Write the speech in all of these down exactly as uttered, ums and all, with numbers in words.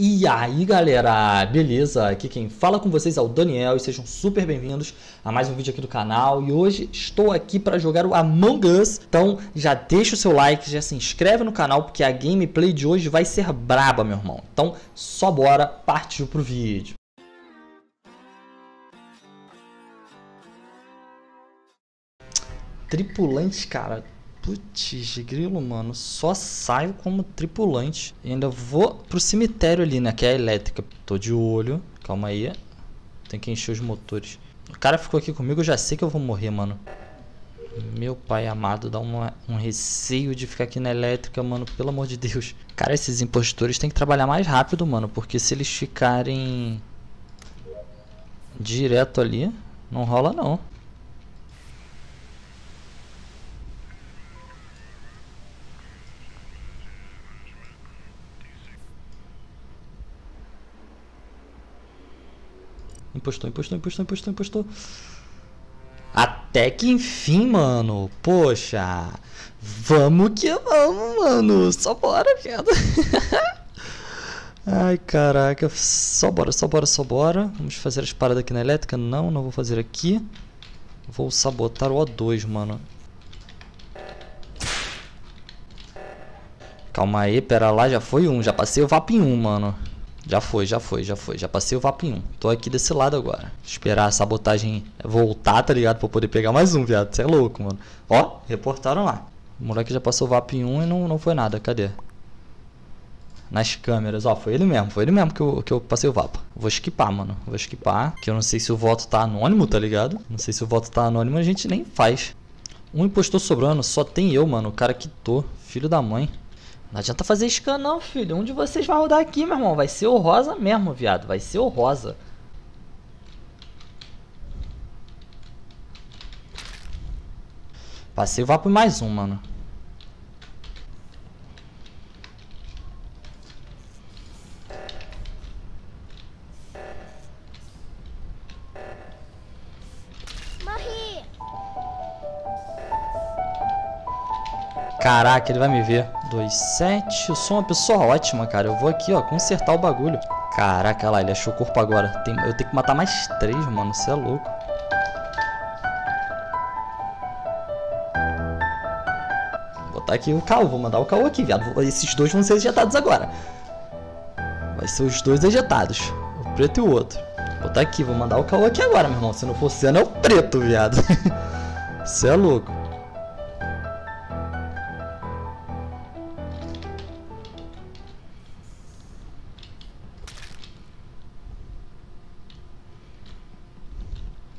E aí galera, beleza? Aqui quem fala com vocês é o Daniel e sejam super bem-vindos a mais um vídeo aqui do canal. E hoje estou aqui para jogar o Among Us, então já deixa o seu like, já se inscreve no canal porque a gameplay de hoje vai ser braba, meu irmão. Então só bora, partiu pro vídeo. Tripulante, cara. Putz, grilo, mano. Só saio como tripulante. E ainda vou pro cemitério ali, né? Que é a elétrica. Tô de olho. Calma aí. Tem que encher os motores. O cara ficou aqui comigo, eu já sei que eu vou morrer, mano. Meu pai amado, dá uma, um receio de ficar aqui na elétrica, mano. Pelo amor de Deus. Cara, esses impostores tem que trabalhar mais rápido, mano. Porque se eles ficarem direto ali, não rola, não. Impostou, impostou, impostou, impostou, impostou. Até que enfim, mano. Poxa. Vamos que vamos, mano. Só bora, viado. Ai, caraca. Só bora, só bora, só bora. Vamos fazer as paradas aqui na elétrica? Não, não vou fazer aqui. Vou sabotar o O dois, mano. Calma aí, pera lá. Já foi um. Já passei o V A P em um, mano. Já foi, já foi, já foi. Já passei o V A P em um. Tô aqui desse lado agora. Esperar a sabotagem voltar, tá ligado? Pra poder pegar mais um, viado. Você é louco, mano. Ó, reportaram lá. O moleque já passou o V A P em um e não, não foi nada. Cadê? Nas câmeras. Ó, foi ele mesmo. Foi ele mesmo que eu, que eu passei o V A P. Vou esquipar, mano. Vou esquipar. Que eu não sei se o voto tá anônimo, tá ligado? Não sei se o voto tá anônimo, a gente nem faz. Um impostor sobrando. Só tem eu, mano. O cara quitou. Filho da mãe. Não adianta fazer scan não, filho. Um de vocês vai rodar aqui, meu irmão. Vai ser o rosa mesmo, viado. Vai ser o rosa. Passei o vapo mais um, mano. Morri. Caraca, ele vai me ver. dois, sete, eu sou uma pessoa ótima, cara. Eu vou aqui, ó, consertar o bagulho. Caraca, olha lá, ele achou o corpo agora. Tem, eu tenho que matar mais três, mano. Você é louco. Vou botar aqui o caô, vou mandar o caô aqui, viado. Esses dois vão ser ejetados agora. Vai ser os dois ejetados. O preto e o outro. Vou botar aqui, vou mandar o caô aqui agora, meu irmão. Se não for cena, é o preto, viado. Você é louco.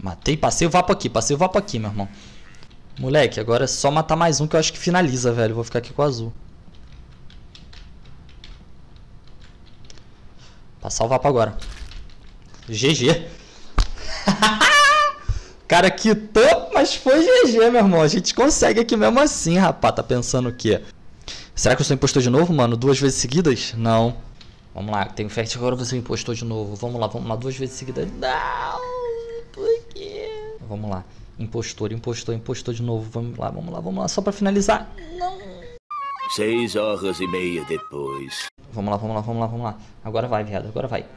Matei, passei o vapo aqui, passei o vapo aqui, meu irmão. Moleque, agora é só matar mais um que eu acho que finaliza, velho. Vou ficar aqui com o azul. Passar o vapo agora. G G. Cara, quitou, mas foi G G, meu irmão. A gente consegue aqui mesmo assim, rapaz. Tá pensando o quê? Será que eu sou impostor de novo, mano? Duas vezes seguidas? Não. Vamos lá, tem um fact agora, você me impostor de novo. Vamos lá, vamos lá, duas vezes seguidas. Não! Vamos lá. Impostor, impostor, impostor de novo. Vamos lá, vamos lá, vamos lá. Só pra finalizar. Não. Seis horas e meia depois. Vamos lá, vamos lá, vamos lá, vamos lá. Agora vai, viado. Agora vai.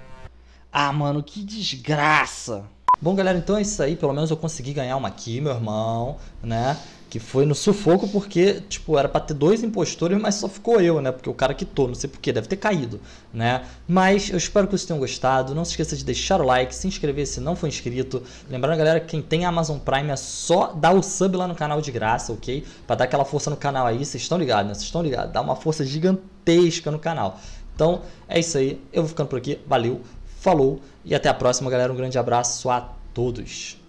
Ah, mano, que desgraça. Bom, galera, então é isso aí. Pelo menos eu consegui ganhar uma aqui, meu irmão, né? Que foi no sufoco porque, tipo, era pra ter dois impostores, mas só ficou eu, né? Porque o cara quitou, não sei porquê, deve ter caído, né? Mas eu espero que vocês tenham gostado. Não se esqueça de deixar o like, se inscrever se não for inscrito. Lembrando, galera, que quem tem Amazon Prime é só dar o sub lá no canal de graça, ok? Pra dar aquela força no canal aí, vocês estão ligados, né? Vocês estão ligados, dá uma força gigantesca no canal. Então, é isso aí. Eu vou ficando por aqui. Valeu, falou e até a próxima, galera. Um grande abraço a todos.